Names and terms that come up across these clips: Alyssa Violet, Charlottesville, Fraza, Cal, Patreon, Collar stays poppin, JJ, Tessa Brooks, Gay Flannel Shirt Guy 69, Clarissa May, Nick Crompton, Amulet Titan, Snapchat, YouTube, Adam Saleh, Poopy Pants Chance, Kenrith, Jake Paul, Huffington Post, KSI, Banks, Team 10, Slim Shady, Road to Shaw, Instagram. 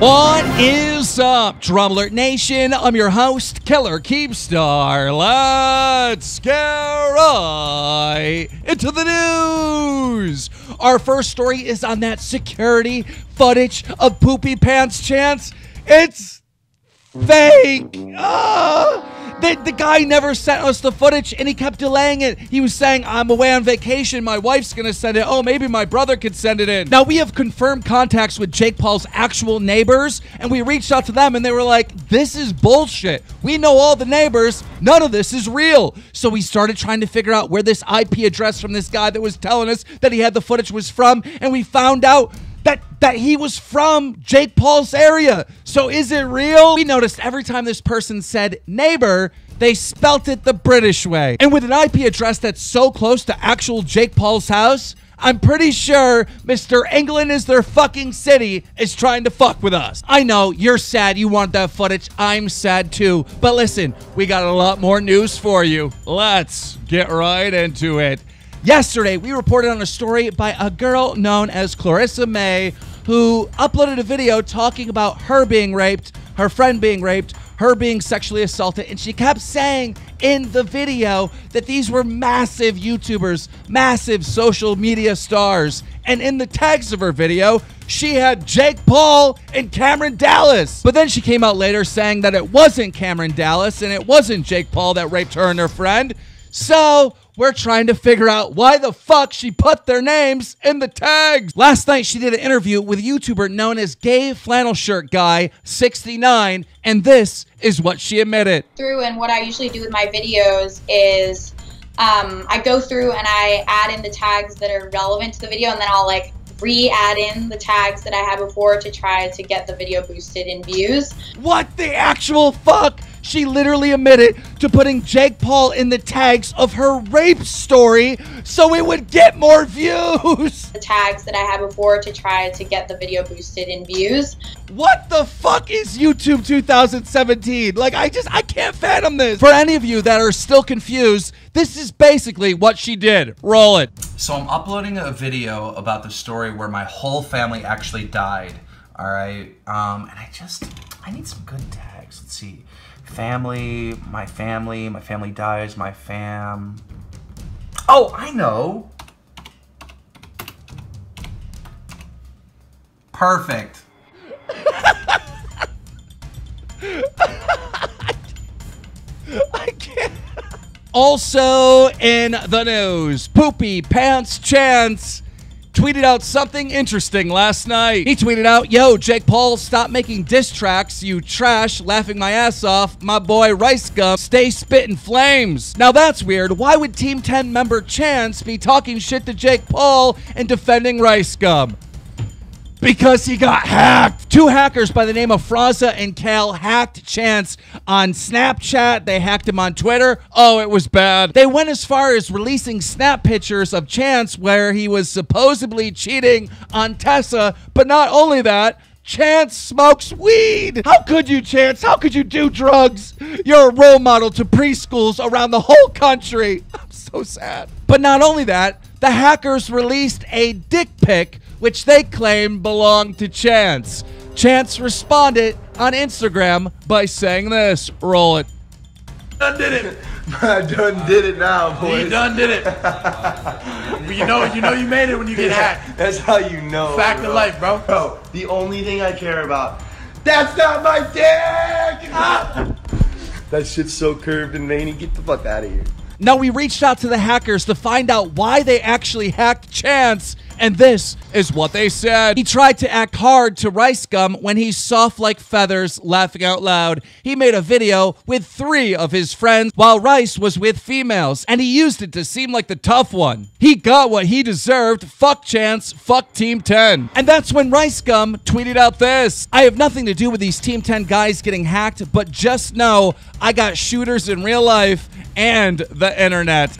What is up, DramaAlert Nation? I'm your host, Killer Keemstar. Let's get right into the news. Our first story is on that security footage of Poopy Pants Chance. It's fake. The guy never sent us the footage, and he kept delaying it. He was saying, I'm away on vacation. My wife's going to send it. Oh, maybe my brother could send it in. Now, we have confirmed contacts with Jake Paul's actual neighbors, and we reached out to them, and they were like, this is bullshit. We know all the neighbors. None of this is real. So we started trying to figure out where this IP address from this guy that was telling us that he had the footage was from, and we found out that he was from Jake Paul's area. So is it real? We noticed every time this person said neighbor, they spelt it the British way. And with an IP address that's so close to actual Jake Paul's house, I'm pretty sure Mr. England is their fucking city is trying to fuck with us. I know, you're sad you want that footage. I'm sad too. But listen, we got a lot more news for you. Let's get right into it. Yesterday, we reported on a story by a girl known as Clarissa May, who uploaded a video talking about her being raped, her friend being raped, her being sexually assaulted, and she kept saying in the video that these were massive YouTubers, massive social media stars, and in the tags of her video, she had Jake Paul and Cameron Dallas. But then she came out later saying that it wasn't Cameron Dallas and it wasn't Jake Paul that raped her and her friend. So we're trying to figure out why the fuck she put their names in the tags. Last night, she did an interview with a YouTuber known as Gay Flannel Shirt Guy 69, and this is what she admitted. And what I usually do with my videos is I go through and I add in the tags that are relevant to the video, and then I'll like re-add in the tags that I had before to try to get the video boosted in views. What the actual fuck? She literally admitted to putting Jake Paul in the tags of her rape story so it would get more views. The tags that I had before to try to get the video boosted in views. What the fuck is YouTube 2017? Like, I can't fathom this. For any of you that are still confused, this is basically what she did. Roll it. So I'm uploading a video about the story where my whole family actually died. All right. And I need some good tags. Let's see. My family dies, my fam. Oh, I know. Perfect. I can't. Also in the news, Poopy Pants Chance tweeted out something interesting last night. He tweeted out, yo, Jake Paul, stop making diss tracks, you trash, laughing my ass off, my boy RiceGum, stay spitting flames. Now that's weird. Why would Team 10 member Chance be talking shit to Jake Paul and defending RiceGum? Because he got hacked. Two hackers by the name of Fraza and Cal hacked Chance on Snapchat. They hacked him on Twitter. Oh, it was bad. They went as far as releasing snap pictures of Chance where he was supposedly cheating on Tessa. But not only that, Chance smokes weed. How could you, Chance? How could you do drugs? You're a role model to preschools around the whole country. I'm so sad. But not only that, the hackers released a dick pic which they claim belonged to Chance. Chance responded on Instagram by saying this. Roll it. Done did it. I done did it now, boys. You done did it. You know you made it when you get hacked. That's how you know. Fact of life, bro. Bro, the only thing I care about, that's not my dick! Ah! That shit's so curved and veiny. Get the fuck out of here. Now, we reached out to the hackers to find out why they actually hacked Chance, and this is what they said. He tried to act hard to RiceGum when he's soft like feathers, laughing out loud. He made a video with 3 of his friends while Rice was with females, and he used it to seem like the tough one. He got what he deserved. Fuck Chance, fuck Team 10. And that's when RiceGum tweeted out this. I have nothing to do with these Team 10 guys getting hacked, but just know I got shooters in real life and the internet.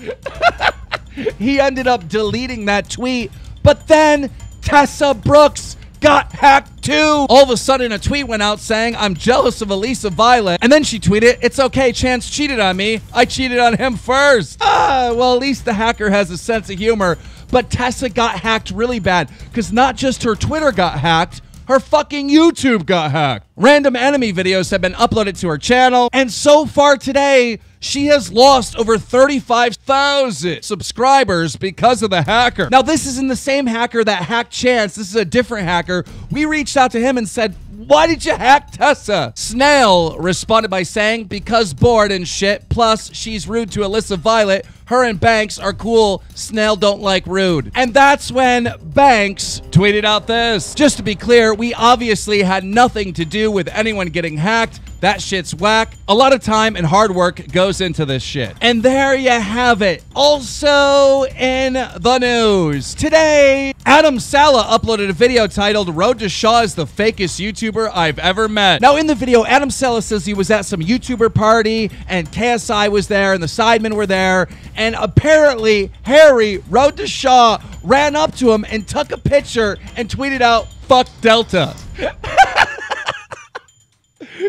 He ended up deleting that tweet. But then Tessa Brooks got hacked too. All of a sudden, a tweet went out saying, I'm jealous of Elisa Violet. And then she tweeted, it's okay, Chance cheated on me. I cheated on him first. Ah, well, at least the hacker has a sense of humor. But Tessa got hacked really bad because not just her Twitter got hacked, her fucking YouTube got hacked. Random anime videos have been uploaded to her channel, and so far today, she has lost over 35,000 subscribers because of the hacker. Now, this isn't the same hacker that hacked Chance. This is a different hacker. We reached out to him and said, why did you hack Tessa? Snail responded by saying, because bored and shit. Plus, she's rude to Alyssa Violet. Her and Banks are cool. Snail don't like rude. And that's when Banks tweeted out this. Just to be clear, we obviously had nothing to do with anyone getting hacked. That shit's whack. A lot of time and hard work goes into this shit. And there you have it. Also in the news today, Adam Saleh uploaded a video titled Road to Shaw is the fakest YouTuber I've ever met. Now in the video, Adam Saleh says he was at some YouTuber party and KSI was there and the Sidemen were there. And apparently Harry, Road to Shaw, ran up to him and took a picture and tweeted out, fuck Delta.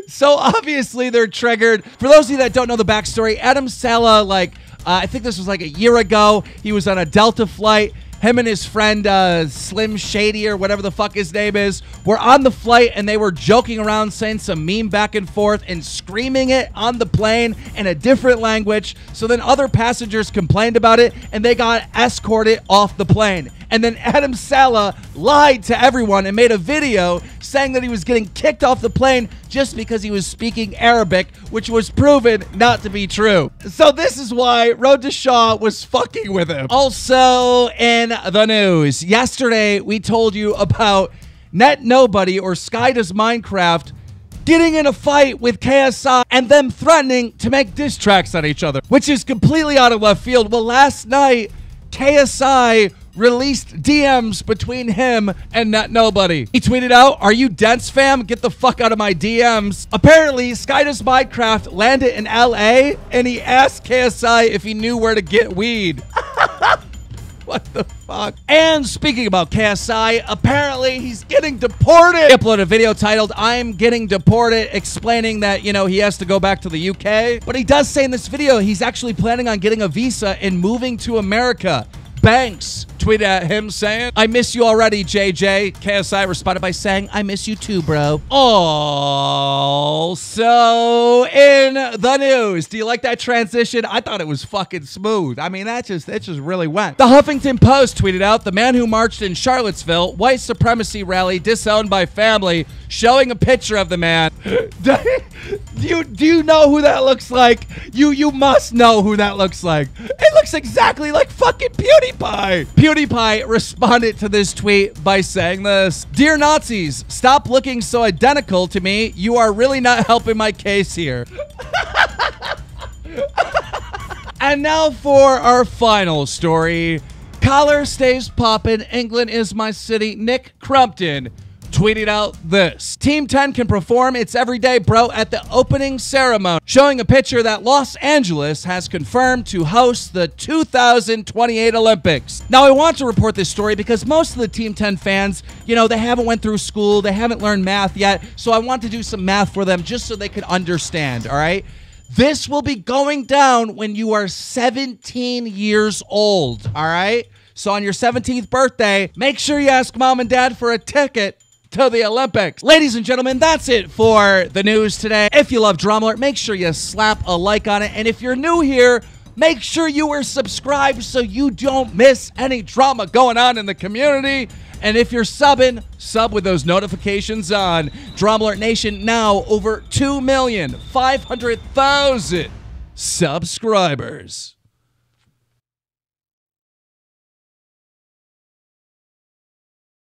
So obviously they're triggered. For those of you that don't know the backstory, Adam Saleh, I think this was like a year ago, he was on a Delta flight. Him and his friend Slim Shady or whatever the fuck his name is were on the flight and they were joking around saying some meme back and forth and screaming it on the plane in a different language. So then other passengers complained about it and they got escorted off the plane. And then Adam Saleh lied to everyone and made a video saying that he was getting kicked off the plane just because he was speaking Arabic, which was proven not to be true. So this is why Road to Shaw was fucking with him. Also in the news, yesterday we told you about Net Nobody or Sky Does Minecraft getting in a fight with KSI and them threatening to make diss tracks on each other, which is completely out of left field. Well, last night, KSI released DMs between him and Net Nobody. He tweeted out, are you dense, fam? Get the fuck out of my DMs. Apparently, Sky Does Minecraft landed in LA and he asked KSI if he knew where to get weed. What the fuck? And speaking about KSI, apparently he's getting deported. He uploaded a video titled, I'm getting deported, explaining that, you know, he has to go back to the UK. But he does say in this video, he's actually planning on getting a visa and moving to America. Banks tweeted at him saying, I miss you already, JJ. KSI responded by saying, I miss you too, bro. Also in the news. Do you like that transition? I thought it was fucking smooth. I mean, that just really went. The Huffington Post tweeted out, the man who marched in Charlottesville, white supremacy rally disowned by family, showing a picture of the man. Do you know who that looks like? You must know who that looks like. It looks exactly like fucking PewDiePie. PewDiePie responded to this tweet by saying this. Dear Nazis, stop looking so identical to me. You are really not helping my case here. And now for our final story. Collar Stays Poppin, England Is My City, Nick Crompton tweeted out this. Team 10 can perform It's Everyday Bro at the opening ceremony, showing a picture that Los Angeles has confirmed to host the 2028 Olympics. Now, I want to report this story because most of the Team 10 fans, you know, they haven't went through school, they haven't learned math yet, so I want to do some math for them just so they could understand, all right? This will be going down when you are 17 years old, all right? So on your 17th birthday, make sure you ask mom and dad for a ticket to the Olympics. Ladies and gentlemen, that's it for the news today. If you love DramaAlert, make sure you slap a like on it. And if you're new here, make sure you are subscribed so you don't miss any drama going on in the community. And if you're subbing, sub with those notifications on. DramaAlert Nation now over 2,500,000 subscribers.